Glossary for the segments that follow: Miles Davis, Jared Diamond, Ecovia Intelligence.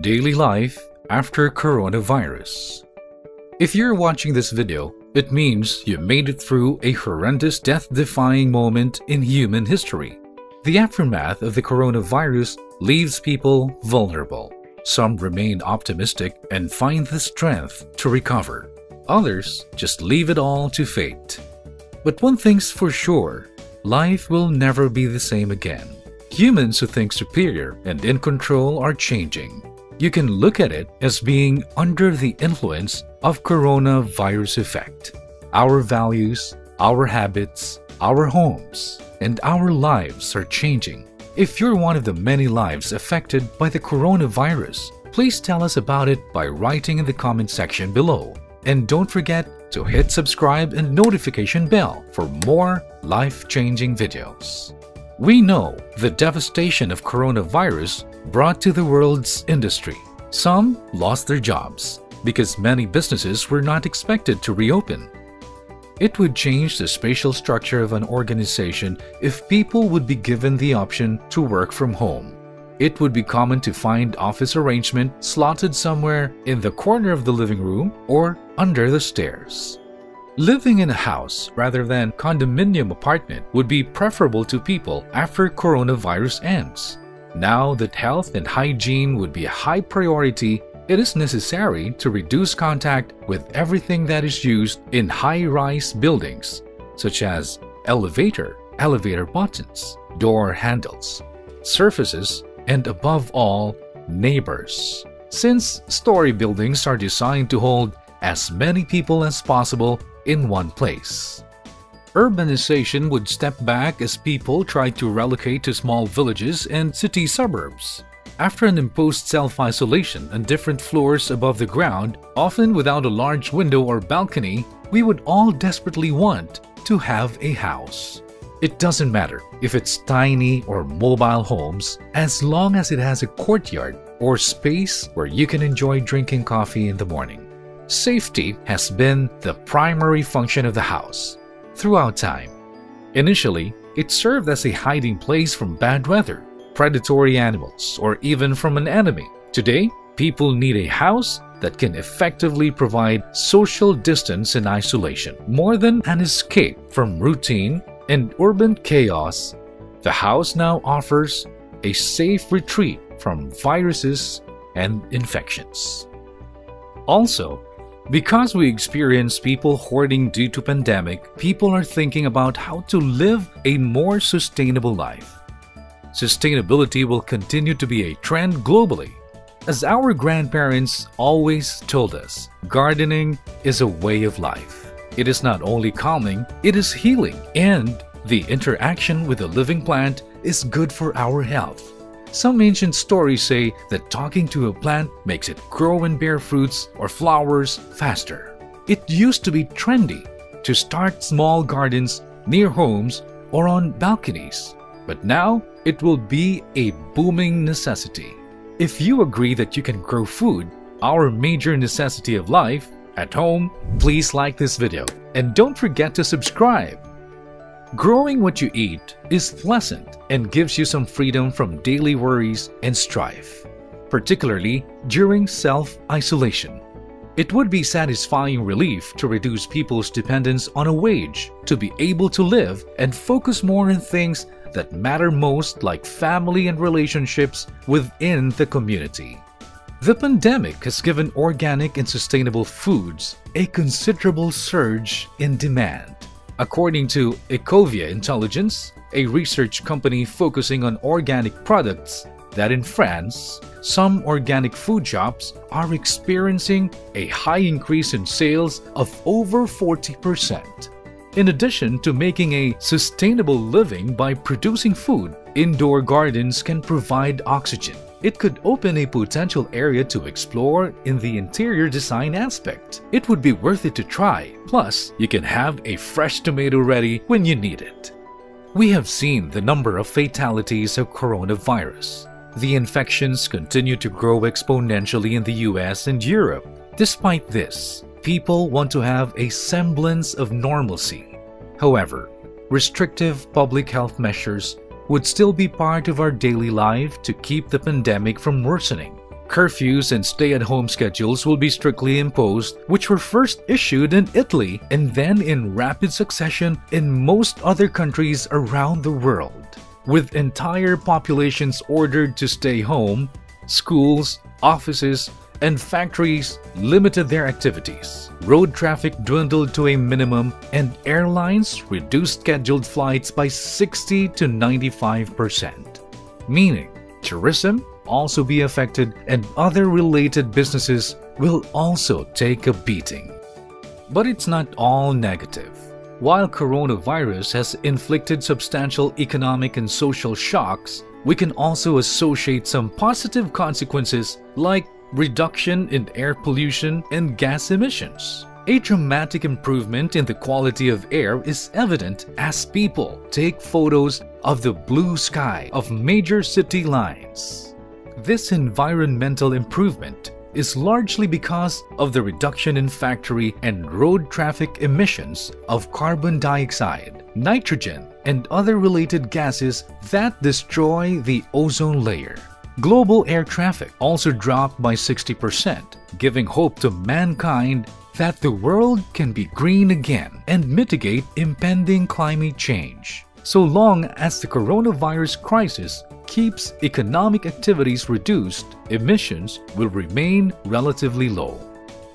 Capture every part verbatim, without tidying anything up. Daily life after coronavirus. If you're watching this video, it means you made it through a horrendous death-defying moment in human history. The aftermath of the coronavirus leaves people vulnerable. Some remain optimistic and find the strength to recover. Others just leave it all to fate. But one thing's for sure, life will never be the same again. Humans who think superior and in control are changing. You can look at it as being under the influence of coronavirus effect. Our values, our habits, our homes, and our lives are changing. If you're one of the many lives affected by the coronavirus, please tell us about it by writing in the comment section below. And don't forget to hit subscribe and notification bell for more life-changing videos. We know the devastation of coronavirus brought to the world's industry. Some lost their jobs because many businesses were not expected to reopen. It would change the spatial structure of an organization if people would be given the option to work from home. It would be common to find office arrangement slotted somewhere in the corner of the living room or under the stairs. Living in a house rather than condominium apartment would be preferable to people after coronavirus ends. Now that health and hygiene would be a high priority, it is necessary to reduce contact with everything that is used in high-rise buildings, such as elevator, elevator buttons, door handles, surfaces, and above all, neighbors. Since story buildings are designed to hold as many people as possible in one place. Urbanization would step back as people tried to relocate to small villages and city suburbs. After an imposed self-isolation on different floors above the ground, often without a large window or balcony, we would all desperately want to have a house. It doesn't matter if it's tiny or mobile homes, as long as it has a courtyard or space where you can enjoy drinking coffee in the morning. Safety has been the primary function of the house throughout time. Initially, it served as a hiding place from bad weather, predatory animals, or even from an enemy. Today, people need a house that can effectively provide social distance and isolation. More than an escape from routine and urban chaos, the house now offers a safe retreat from viruses and infections. Also, because we experience people hoarding due to pandemic, people are thinking about how to live a more sustainable life. Sustainability will continue to be a trend globally. As our grandparents always told us, gardening is a way of life. It is not only calming, it is healing, and the interaction with a living plant is good for our health. Some ancient stories say that talking to a plant makes it grow and bear fruits or flowers faster. It used to be trendy to start small gardens near homes or on balconies, but now it will be a booming necessity. If you agree that you can grow food, our major necessity of life, at home, please like this video and don't forget to subscribe. Growing what you eat is pleasant and gives you some freedom from daily worries and strife, particularly during self-isolation. It would be satisfying relief to reduce people's dependence on a wage, to be able to live and focus more on things that matter most, like family and relationships within the community. The pandemic has given organic and sustainable foods a considerable surge in demand. According to Ecovia Intelligence, a research company focusing on organic products, that in France, some organic food shops are experiencing a high increase in sales of over forty percent. In addition to making a sustainable living by producing food, indoor gardens can provide oxygen. It could open a potential area to explore in the interior design aspect. It would be worth it to try. Plus, you can have a fresh tomato ready when you need it. We have seen the number of fatalities of coronavirus. The infections continue to grow exponentially in the U S and Europe. Despite this, people want to have a semblance of normalcy. However, restrictive public health measures would still be part of our daily life to keep the pandemic from worsening. Curfews and stay-at-home schedules will be strictly imposed, which were first issued in Italy and then in rapid succession in most other countries around the world. With entire populations ordered to stay home, schools, offices, and factories limited their activities. Road traffic dwindled to a minimum, and airlines reduced scheduled flights by sixty to ninety-five percent. Meaning, tourism also be affected and other related businesses will also take a beating. But it's not all negative. While coronavirus has inflicted substantial economic and social shocks, we can also associate some positive consequences like reduction in air pollution and gas emissions. A dramatic improvement in the quality of air is evident as people take photos of the blue sky of major city lines. This environmental improvement is largely because of the reduction in factory and road traffic emissions of carbon dioxide, nitrogen, and other related gases that destroy the ozone layer. Global air traffic also dropped by sixty percent, giving hope to mankind that the world can be green again and mitigate impending climate change. So long as the coronavirus crisis keeps economic activities reduced, emissions will remain relatively low.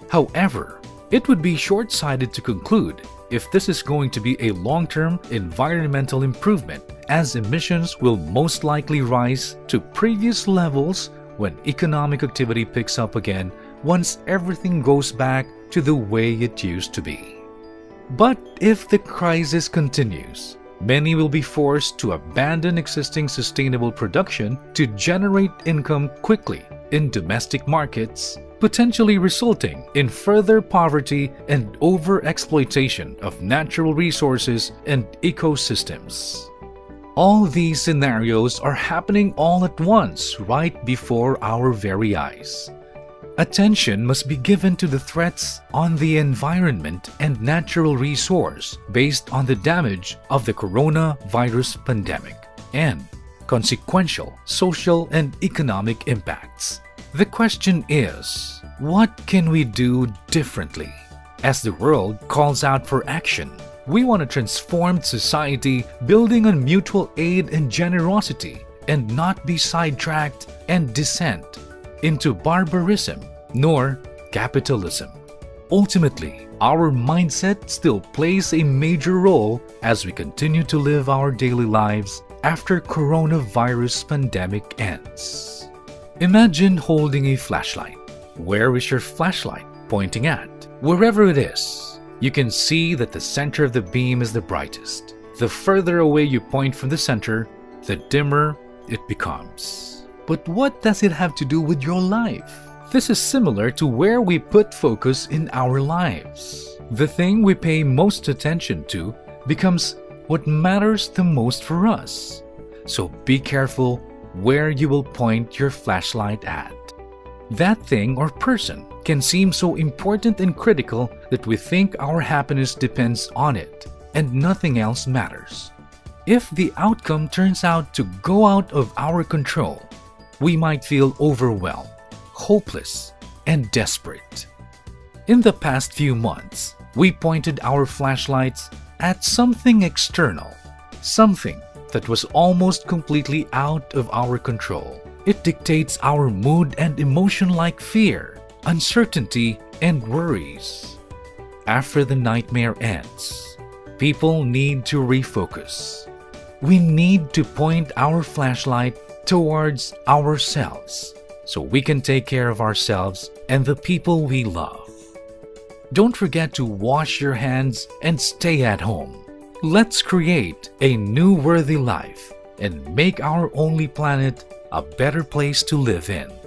However, it would be short-sighted to conclude if this is going to be a long-term environmental improvement, as emissions will most likely rise to previous levels when economic activity picks up again once everything goes back to the way it used to be. But if the crisis continues, many will be forced to abandon existing sustainable production to generate income quickly in domestic markets, potentially resulting in further poverty and over-exploitation of natural resources and ecosystems. All these scenarios are happening all at once right before our very eyes. Attention must be given to the threats on the environment and natural resource based on the damage of the coronavirus pandemic and consequential social and economic impacts. The question is, what can we do differently? As the world calls out for action, we want a transformed society building on mutual aid and generosity, and not be sidetracked and dissent into barbarism nor capitalism. Ultimately, our mindset still plays a major role as we continue to live our daily lives after coronavirus pandemic ends. Imagine holding a flashlight. Where is your flashlight pointing at? Wherever it is, you can see that the center of the beam is the brightest. The further away you point from the center, the dimmer it becomes. But what does it have to do with your life? This is similar to where we put focus in our lives. The thing we pay most attention to becomes what matters the most for us. So be careful where you will point your flashlight at. That thing or person can seem so important and critical that we think our happiness depends on it and nothing else matters. If the outcome turns out to go out of our control, we might feel overwhelmed, hopeless, and desperate. In the past few months, we pointed our flashlights at something external, something that was almost completely out of our control. It dictates our mood and emotion like fear, uncertainty, and worries. After the nightmare ends, people need to refocus. We need to point our flashlight towards ourselves, so we can take care of ourselves and the people we love. Don't forget to wash your hands and stay at home. Let's create a new worthy life and make our only planet a better place to live in.